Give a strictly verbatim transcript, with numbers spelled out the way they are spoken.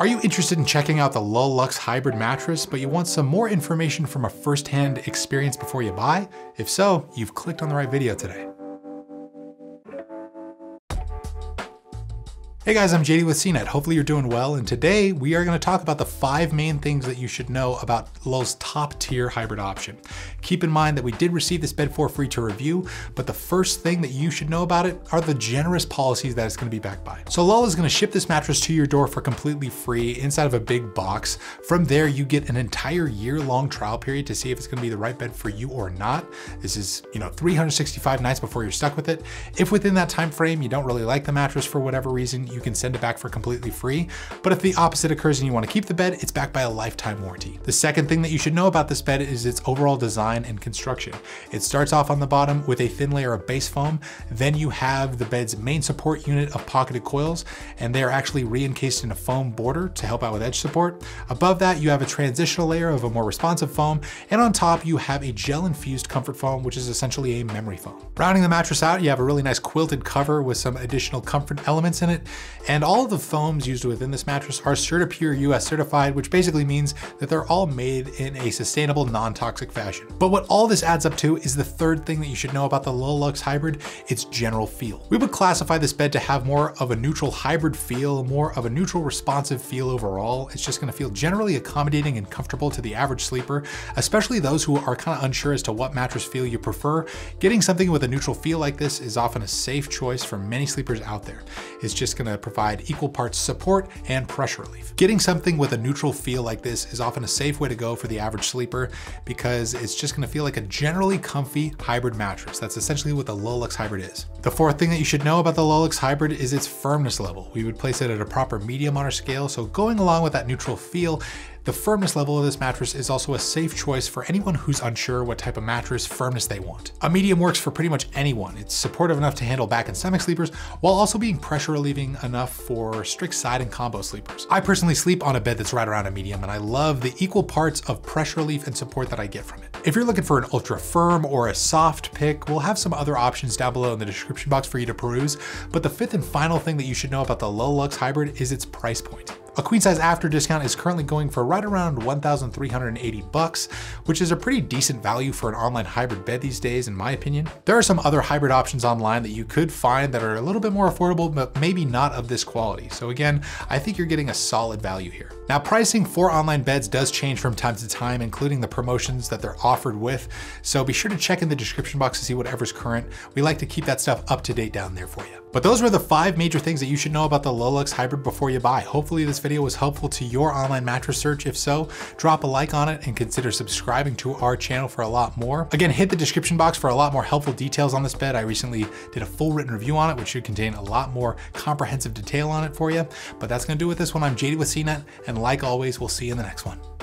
Are you interested in checking out the Lull Luxe hybrid mattress, but you want some more information from a first-hand experience before you buy? If so, you've clicked on the right video today. Hey guys, I'm J D with C net. Hopefully you're doing well, and today we are going to talk about the five main things that you should know about Lull's top-tier hybrid option. Keep in mind that we did receive this bed for free to review, but the first thing that you should know about it are the generous policies that it's going to be backed by. So Lull is going to ship this mattress to your door for completely free inside of a big box. From there, you get an entire year-long trial period to see if it's going to be the right bed for you or not. This is, you know, three hundred sixty-five nights before you're stuck with it. If within that time frame you don't really like the mattress for whatever reason, you can send it back for completely free. But if the opposite occurs and you want to keep the bed, it's backed by a lifetime warranty. The second thing that you should know about this bed is its overall design and construction. It starts off on the bottom with a thin layer of base foam. Then you have the bed's main support unit of pocketed coils, and they are actually re-encased in a foam border to help out with edge support. Above that, you have a transitional layer of a more responsive foam. And on top, you have a gel-infused comfort foam, which is essentially a memory foam. Rounding the mattress out, you have a really nice quilted cover with some additional comfort elements in it. And all of the foams used within this mattress are CertiPure U S certified, which basically means that they're all made in a sustainable, non-toxic fashion. But what all this adds up to is the third thing that you should know about the Lull Luxe hybrid, its general feel. We would classify this bed to have more of a neutral hybrid feel, more of a neutral responsive feel overall. It's just gonna feel generally accommodating and comfortable to the average sleeper, especially those who are kind of unsure as to what mattress feel you prefer. Getting something with a neutral feel like this is often a safe choice for many sleepers out there. It's just gonna provide equal parts support and pressure relief. Getting something with a neutral feel like this is often a safe way to go for the average sleeper because it's just gonna feel like a generally comfy hybrid mattress. That's essentially what the Lull Luxe hybrid is. The fourth thing that you should know about the Lull Luxe hybrid is its firmness level. We would place it at a proper medium on our scale. So going along with that neutral feel, the firmness level of this mattress is also a safe choice for anyone who's unsure what type of mattress firmness they want. A medium works for pretty much anyone. It's supportive enough to handle back and stomach sleepers while also being pressure relieving enough for strict side and combo sleepers. I personally sleep on a bed that's right around a medium, and I love the equal parts of pressure relief and support that I get from it. If you're looking for an ultra firm or a soft pick, we'll have some other options down below in the description box for you to peruse. But the fifth and final thing that you should know about the Lull Luxe hybrid is its price point. A queen size after discount is currently going for right around one thousand three hundred eighty bucks, which is a pretty decent value for an online hybrid bed these days, in my opinion. There are some other hybrid options online that you could find that are a little bit more affordable, but maybe not of this quality. So again, I think you're getting a solid value here. Now, pricing for online beds does change from time to time, including the promotions that they're offered with. So be sure to check in the description box to see whatever's current. We like to keep that stuff up to date down there for you. But those were the five major things that you should know about the Lull Luxe hybrid before you buy. Hopefully this video was helpful to your online mattress search. If so, drop a like on it and consider subscribing to our channel for a lot more. Again, hit the description box for a lot more helpful details on this bed. I recently did a full written review on it, which should contain a lot more comprehensive detail on it for you. But that's gonna do it with this one. I'm J D with C net, and like always, we'll see you in the next one.